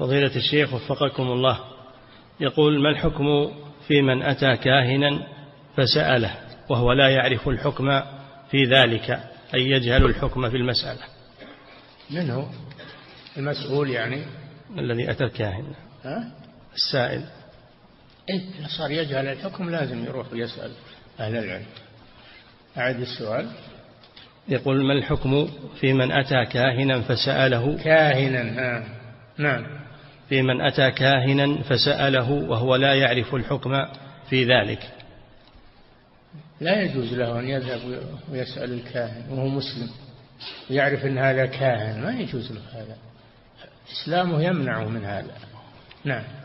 فضيلة الشيخ وفقكم الله، يقول: ما الحكم في من أتى كاهنا فسأله وهو لا يعرف الحكم في ذلك، أي يجهل الحكم في المسألة؟ من هو المسؤول؟ يعني الذي أتى الكاهن، السائل. إذا صار يجهل الحكم لازم يروح ويسأل أهل العلم. أعد السؤال. يقول: ما الحكم في من أتى كاهنا فسأله نعم، في من أتى كاهنا فسأله وهو لا يعرف الحكم في ذلك؟ لا يجوز له أن يذهب ويسأل الكاهن وهو مسلم ويعرف أن هذا كاهن، ما يجوز له هذا، إسلامه يمنعه من هذا. نعم.